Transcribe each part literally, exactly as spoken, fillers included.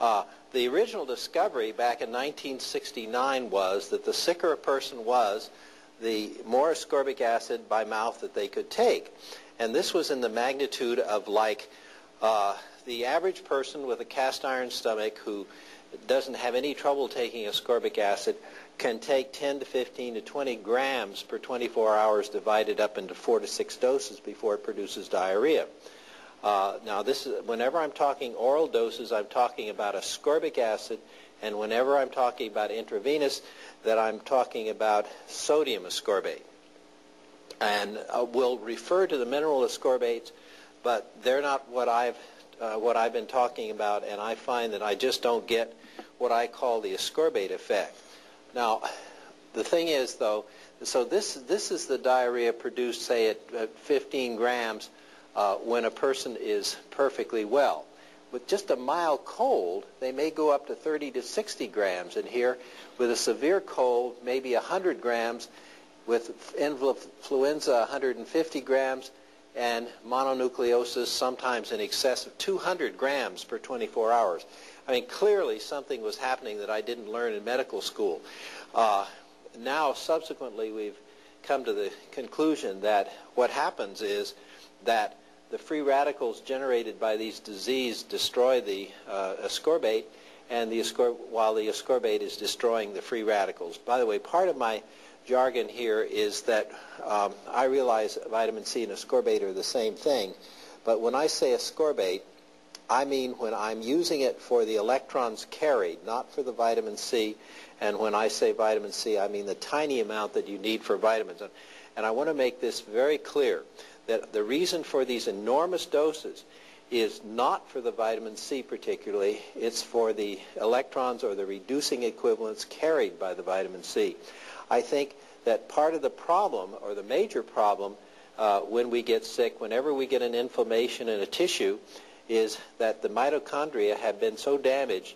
Uh, the original discovery back in nineteen sixty-nine was that the sicker a person was, the more ascorbic acid by mouth that they could take. And this was in the magnitude of like uh, the average person with a cast iron stomach who doesn't have any trouble taking ascorbic acid can take ten to fifteen to twenty grams per twenty-four hours divided up into four to six doses before it produces diarrhea. Uh, now, this is, whenever I'm talking oral doses, I'm talking about ascorbic acid, and whenever I'm talking about intravenous, that I'm talking about sodium ascorbate. And uh, we'll refer to the mineral ascorbates, but they're not what I've uh, what I've been talking about, and I find that I just don't get what I call the ascorbate effect. Now, the thing is, though, so this this is the diarrhea produced, say, at, at fifteen grams uh, when a person is perfectly well. With just a mild cold, they may go up to thirty to sixty grams in here. With a severe cold, maybe one hundred grams. With influenza, one hundred fifty grams, and mononucleosis, sometimes in excess of two hundred grams per twenty-four hours. I mean, clearly something was happening that I didn't learn in medical school. Uh, now, subsequently, we've come to the conclusion that what happens is that the free radicals generated by these diseases destroy the uh, ascorbate, and the ascor while the ascorbate is destroying the free radicals. By the way, part of my jargon here is that um, I realize vitamin C and ascorbate are the same thing, but when I say ascorbate, I mean when I'm using it for the electrons carried, not for the vitamin C, and when I say vitamin C, I mean the tiny amount that you need for vitamins. And I want to make this very clear, that the reason for these enormous doses is not for the vitamin C particularly, it's for the electrons or the reducing equivalents carried by the vitamin C. I think that part of the problem, or the major problem, uh, when we get sick, whenever we get an inflammation in a tissue, is that the mitochondria have been so damaged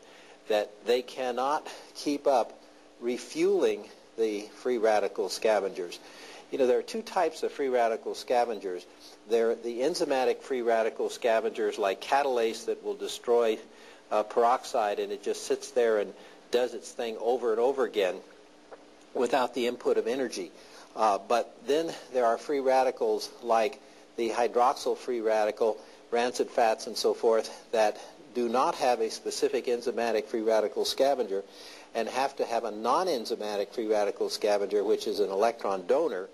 that they cannot keep up refueling the free radical scavengers. You know, there are two types of free radical scavengers. There are the enzymatic free radical scavengers like catalase that will destroy uh, peroxide, and it just sits there and does its thing over and over again without the input of energy. Uh, but then there are free radicals like the hydroxyl free radical, rancid fats and so forth, that do not have a specific enzymatic free radical scavenger and have to have a non-enzymatic free radical scavenger, which is an electron donor,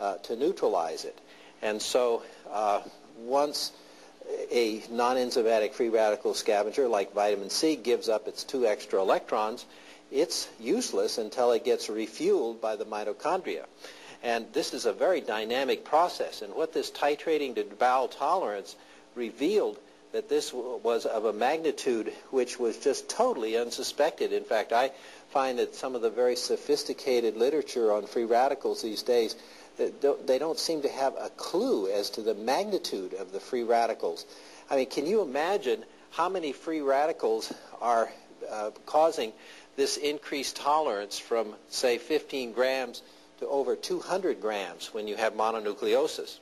uh, to neutralize it. And so uh, once a non-enzymatic free radical scavenger like vitamin C gives up its two extra electrons, it's useless until it gets refueled by the mitochondria. And this is a very dynamic process. And what this titrating to bowel tolerance revealed, that this was of a magnitude which was just totally unsuspected. In fact, I find that some of the very sophisticated literature on free radicals these days, they don't seem to have a clue as to the magnitude of the free radicals. I mean, can you imagine how many free radicals are uh, causing this increased tolerance from, say, fifteen grams to over two hundred grams when you have mononucleosis?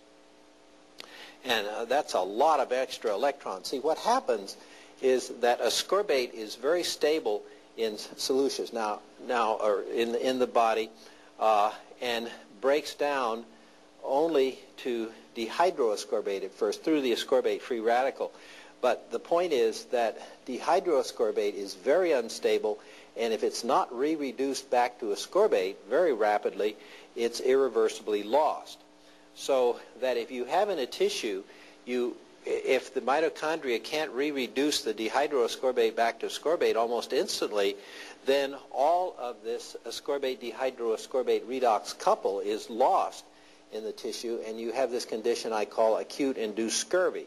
And uh, that's a lot of extra electrons. See, what happens is that ascorbate is very stable in solutions now, now or in, in the body, uh, and breaks down only to dehydroascorbate at first through the ascorbate free radical. But the point is that dehydroascorbate is very unstable, and if it's not re-reduced back to ascorbate very rapidly, it's irreversibly lost. So that if you have in a tissue, you, if the mitochondria can't re-reduce the dehydroascorbate back to ascorbate almost instantly, then all of this ascorbate-dehydroascorbate redox couple is lost in the tissue, and you have this condition I call acute induced scurvy.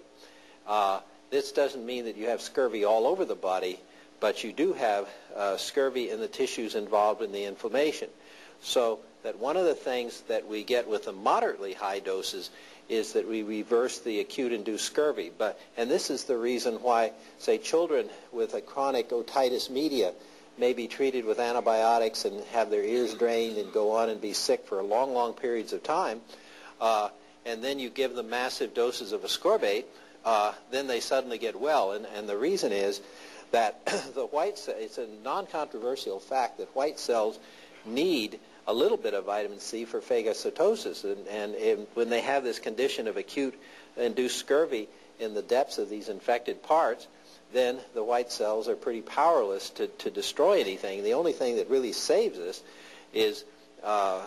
Uh, this doesn't mean that you have scurvy all over the body, but you do have uh, scurvy in the tissues involved in the inflammation. So that one of the things that we get with the moderately high doses is that we reverse the acute-induced scurvy. But, and this is the reason why, say, children with a chronic otitis media may be treated with antibiotics and have their ears drained and go on and be sick for long, long periods of time. Uh, and then you give them massive doses of ascorbate, uh, then they suddenly get well. And, and the reason is that the white cell, it's a non-controversial fact that white cells need a little bit of vitamin C for phagocytosis. And, and, and when they have this condition of acute induced scurvy in the depths of these infected parts, then the white cells are pretty powerless to, to destroy anything. The only thing that really saves us is uh,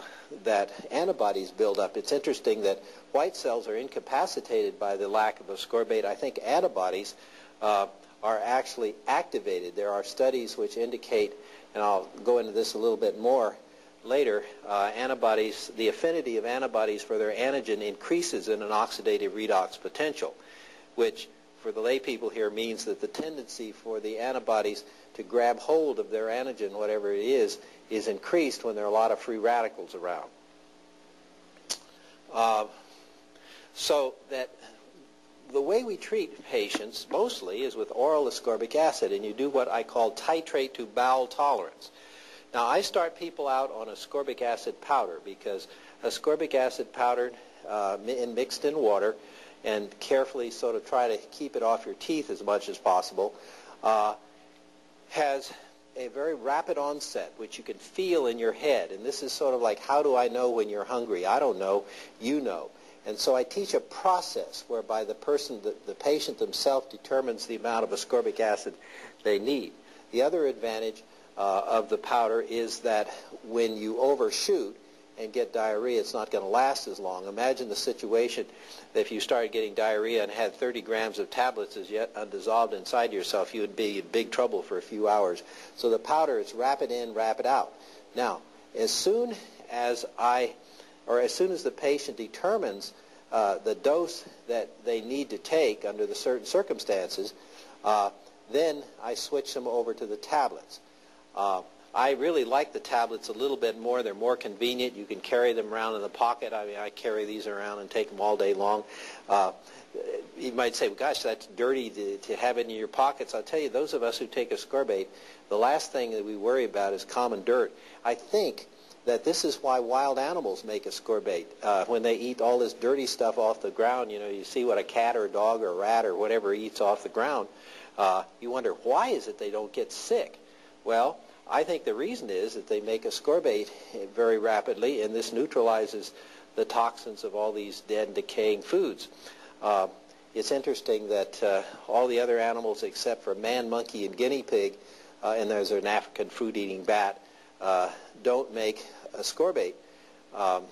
that antibodies build up. It's interesting that white cells are incapacitated by the lack of ascorbate. I think antibodies uh, are actually activated. There are studies which indicate, and I'll go into this a little bit more later, uh, antibodies, the affinity of antibodies for their antigen increases in an oxidative redox potential, which for the lay people here means that the tendency for the antibodies to grab hold of their antigen, whatever it is, is increased when there are a lot of free radicals around. Uh, so that the way we treat patients mostly is with oral ascorbic acid, and you do what I call titrate to bowel tolerance. Now, I start people out on ascorbic acid powder because ascorbic acid powder uh, and mixed in water, and carefully sort of try to keep it off your teeth as much as possible, uh, has a very rapid onset, which you can feel in your head. And this is sort of like, how do I know when you're hungry? I don't know. You know. And so I teach a process whereby the person, the, the patient themselves determines the amount of ascorbic acid they need. The other advantage uh, of the powder is that when you overshoot and get diarrhea, it's not going to last as long. Imagine the situation if you started getting diarrhea and had thirty grams of tablets as yet undissolved inside yourself. You would be in big trouble for a few hours. So the powder is rapid in, rapid out. Now, as soon as I, or as soon as the patient determines uh, the dose that they need to take under the certain circumstances, uh, then I switch them over to the tablets. Uh, I really like the tablets a little bit more. They're more convenient. You can carry them around in the pocket. I mean, I carry these around and take them all day long. Uh, you might say, well, gosh, that's dirty to, to have it in your pockets. I'll tell you, those of us who take ascorbate, the last thing that we worry about is common dirt. I think that this is why wild animals make ascorbate. Uh, when they eat all this dirty stuff off the ground, you know, you see what a cat or a dog or a rat or whatever eats off the ground. Uh, you wonder, why is it they don't get sick? Well, I think the reason is that they make ascorbate very rapidly, and this neutralizes the toxins of all these dead and decaying foods. Uh, it's interesting that uh, all the other animals except for man, monkey, and guinea pig, uh, and there's an African fruit-eating bat, uh, don't make ascorbate. Um,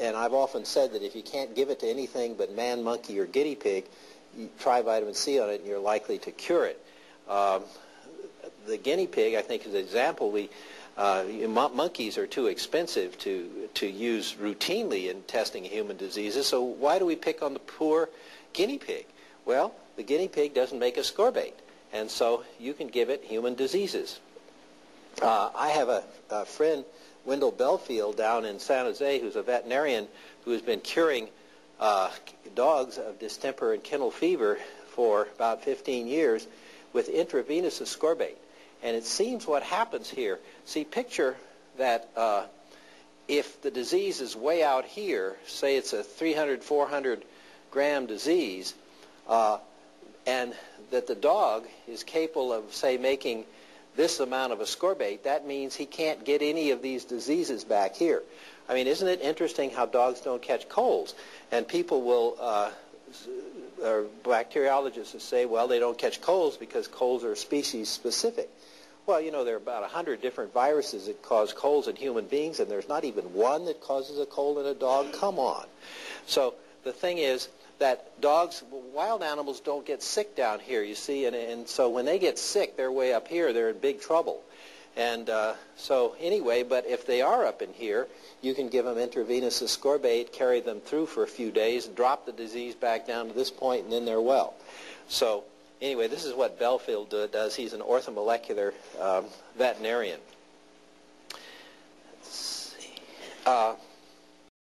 and I've often said that if you can't give it to anything but man, monkey, or guinea pig, you try vitamin C on it, and you're likely to cure it. Um, The guinea pig, I think, is an example. We, uh, monkeys are too expensive to, to use routinely in testing human diseases, so why do we pick on the poor guinea pig? Well, the guinea pig doesn't make ascorbate, and so you can give it human diseases. Uh, I have a, a friend, Wendell Belfield, down in San Jose, who's a veterinarian who has been curing uh, dogs of distemper and kennel fever for about fifteen years with intravenous ascorbate. And it seems what happens here, see, picture that uh, if the disease is way out here, say it's a three hundred, four hundred gram disease, uh, and that the dog is capable of, say, making this amount of ascorbate, that means he can't get any of these diseases back here. I mean, isn't it interesting how dogs don't catch colds? And people will, uh, or bacteriologists will say, well, they don't catch colds because colds are species specific. Well, you know, there are about one hundred different viruses that cause colds in human beings, and there's not even one that causes a cold in a dog. Come on. So the thing is that dogs, wild animals don't get sick down here, you see, and, and so when they get sick, they're way up here. They're in big trouble. And uh, so anyway, but if they are up in here, you can give them intravenous ascorbate, carry them through for a few days, drop the disease back down to this point, and then they're well. So anyway, this is what Belfield do, does. He's an orthomolecular um, veterinarian. Let's see. Uh,